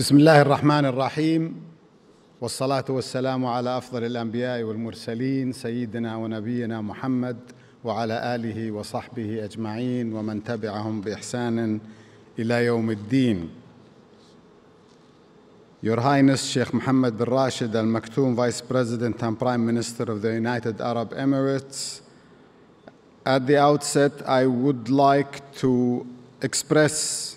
بسم الله الرحمن الرحيم والصلاة والسلام على أفضل الأنبياء والمرسلين سيدنا ونبينا محمد وعلى آله وصحبه أجمعين ومن تبعهم بإحسان إلى يوم الدين. Your Highness Sheikh Mohammed bin Rashid Al Maktoum, Vice President and Prime Minister of the United Arab Emirates. At the outset, I would like to express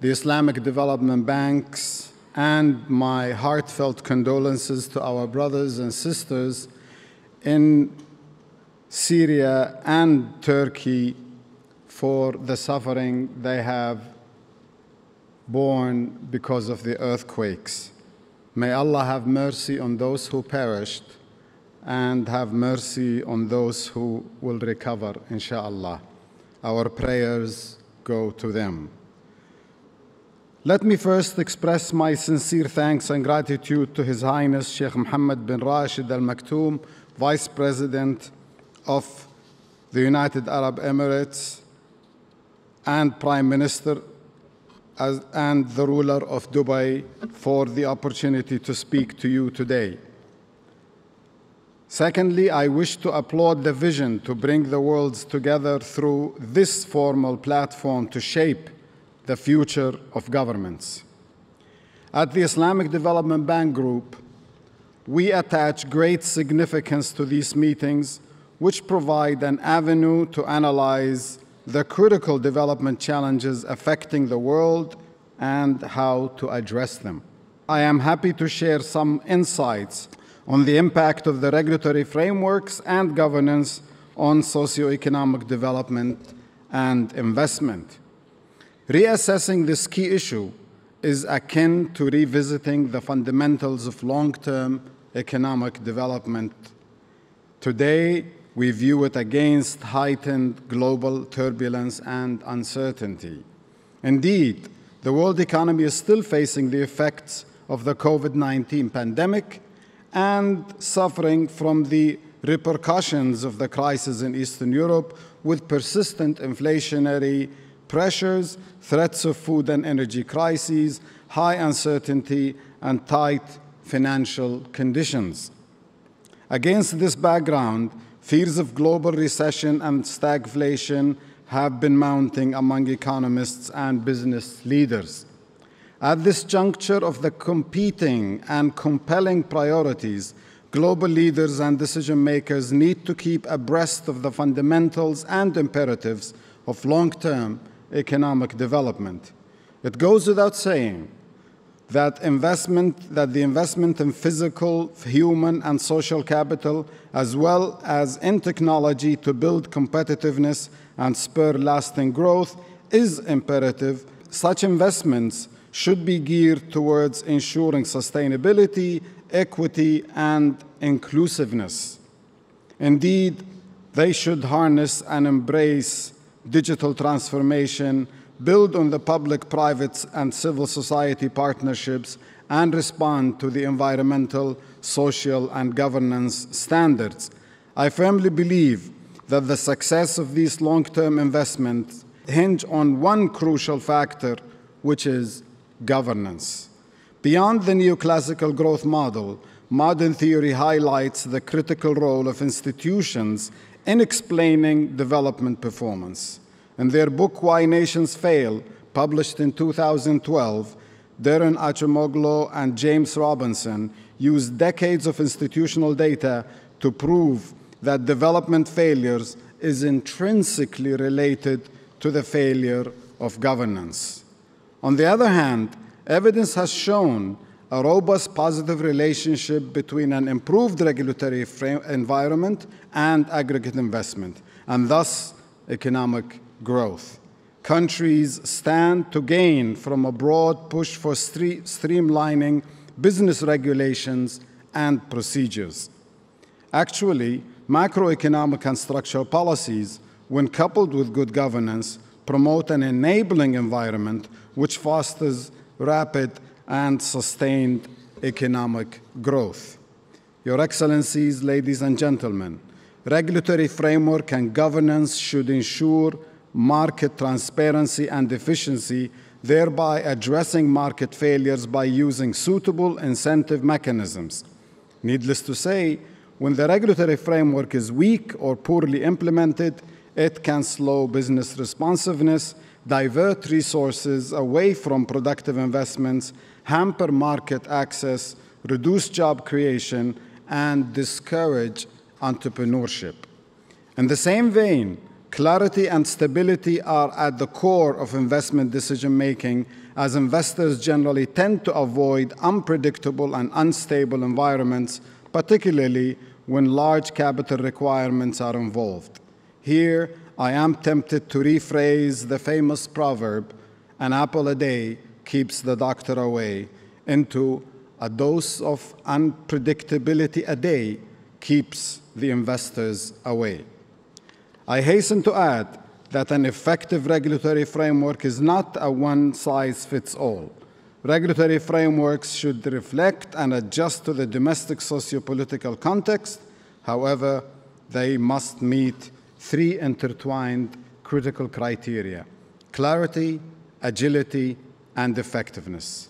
the Islamic Development Banks and my heartfelt condolences to our brothers and sisters in Syria and Turkey for the suffering they have borne because of the earthquakes. May Allah have mercy on those who perished and have mercy on those who will recover, inshallah. Our prayers go to them. Let me first express my sincere thanks and gratitude to His Highness Sheikh Mohammed bin Rashid Al Maktoum, Vice President of the United Arab Emirates and Prime Minister and the ruler of Dubai, for the opportunity to speak to you today. Secondly, I wish to applaud the vision to bring the worlds together through this formal platform to shape the future of governments. At the Islamic Development Bank Group, we attach great significance to these meetings, which provide an avenue to analyze the critical development challenges affecting the world and how to address them. I am happy to share some insights on the impact of the regulatory frameworks and governance on socioeconomic development and investment. Reassessing this key issue is akin to revisiting the fundamentals of long-term economic development. Today, we view it against heightened global turbulence and uncertainty. Indeed, the world economy is still facing the effects of the COVID-19 pandemic and suffering from the repercussions of the crisis in Eastern Europe, with persistent inflationary pressures, threats of food and energy crises, high uncertainty, and tight financial conditions. Against this background, fears of global recession and stagflation have been mounting among economists and business leaders. At this juncture of the competing and compelling priorities, global leaders and decision makers need to keep abreast of the fundamentals and imperatives of long-term economic development. It goes without saying that the investment in physical, human, and social capital, as well as in technology to build competitiveness and spur lasting growth, is imperative. Such investments should be geared towards ensuring sustainability, equity, and inclusiveness. Indeed, they should harness and embrace digital transformation, build on the public, private, and civil society partnerships, and respond to the environmental, social, and governance standards. I firmly believe that the success of these long-term investments hinge on one crucial factor, which is governance. Beyond the neoclassical growth model, modern theory highlights the critical role of institutions in explaining development performance. In their book, Why Nations Fail, published in 2012, Daron Acemoglu and James Robinson used decades of institutional data to prove that development failures is intrinsically related to the failure of governance. On the other hand, evidence has shown a robust positive relationship between an improved regulatory environment and aggregate investment, and thus economic growth. Countries stand to gain from a broad push for streamlining business regulations and procedures. Actually, macroeconomic and structural policies, when coupled with good governance, promote an enabling environment which fosters rapid and sustained economic growth. Your Excellencies, ladies and gentlemen, regulatory framework and governance should ensure market transparency and efficiency thereby addressing market failures by using suitable incentive mechanisms. Needless to say, when the regulatory framework is weak or poorly implemented, it can slow business responsiveness, divert resources away from productive investments, hamper market access, reduce job creation, and discourage entrepreneurship. In the same vein, clarity and stability are at the core of investment decision-making, as investors generally tend to avoid unpredictable and unstable environments, particularly when large capital requirements are involved. Here, I am tempted to rephrase the famous proverb, "An apple a day keeps the doctor away," into "A dose of unpredictability a day keeps the investors away." I hasten to add that an effective regulatory framework is not a one-size-fits-all. Regulatory frameworks should reflect and adjust to the domestic socio-political context. However, they must meet three intertwined critical criteria: clarity, agility, and effectiveness.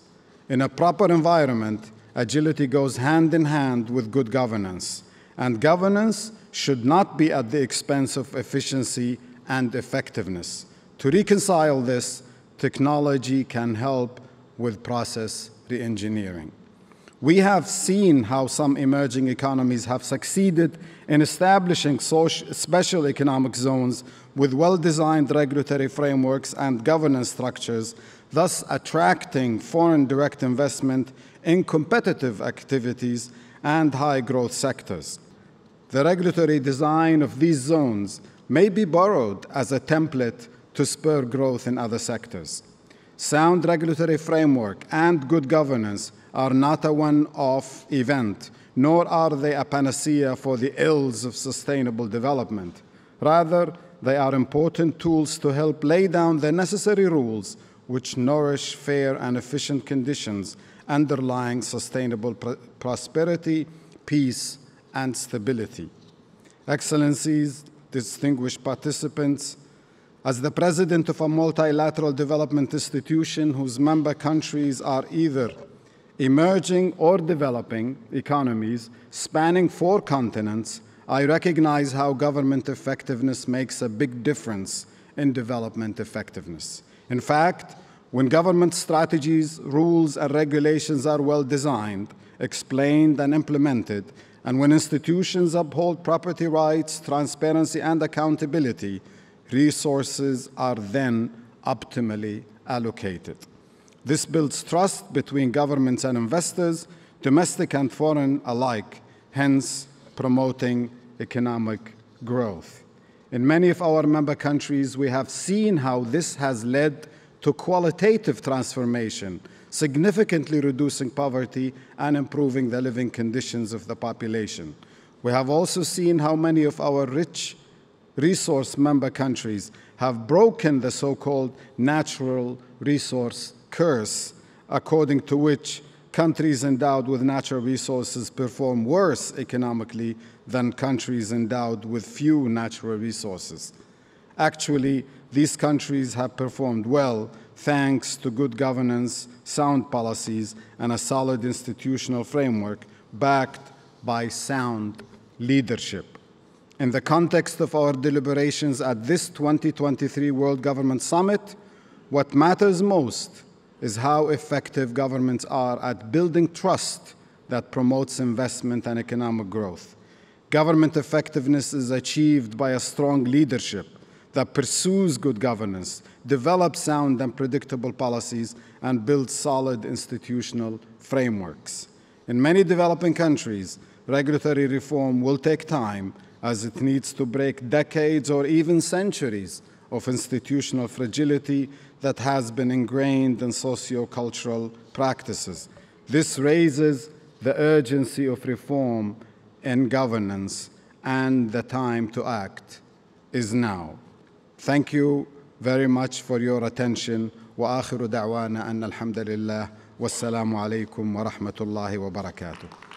In a proper environment, agility goes hand in hand with good governance, and governance should not be at the expense of efficiency and effectiveness. To reconcile this, technology can help with process reengineering. We have seen how some emerging economies have succeeded in establishing special economic zones with well-designed regulatory frameworks and governance structures, thus attracting foreign direct investment in competitive activities and high-growth sectors. The regulatory design of these zones may be borrowed as a template to spur growth in other sectors. Sound regulatory framework and good governance are not a one-off event, nor are they a panacea for the ills of sustainable development. Rather, they are important tools to help lay down the necessary rules which nourish fair and efficient conditions underlying sustainable prosperity, peace, and stability. Excellencies, distinguished participants, as the president of a multilateral development institution whose member countries are either emerging or developing economies spanning 4 continents, I recognize how government effectiveness makes a big difference in development effectiveness. In fact, when government strategies, rules, and regulations are well designed, explained, and implemented, and when institutions uphold property rights, transparency, and accountability, resources are then optimally allocated. This builds trust between governments and investors, domestic and foreign alike, hence promoting economic growth. In many of our member countries, we have seen how this has led to qualitative transformation, significantly reducing poverty and improving the living conditions of the population. We have also seen how many of our rich resource member countries have broken the so-called natural resource curse, according to which countries endowed with natural resources perform worse economically than countries endowed with few natural resources. Actually, these countries have performed well thanks to good governance, sound policies, and a solid institutional framework backed by sound leadership. In the context of our deliberations at this 2023 World Government Summit, what matters most is how effective governments are at building trust that promotes investment and economic growth. Government effectiveness is achieved by a strong leadership that pursues good governance, develops sound and predictable policies, and builds solid institutional frameworks. In many developing countries, regulatory reform will take time, as it needs to break decades or even centuries of institutional fragility that has been ingrained in socio-cultural practices. This raises the urgency of reform in governance, and the time to act is now. Thank you very much for your attention. وآخر دعوانا أن الحمد لله والسلام عليكم ورحمة الله وبركاته.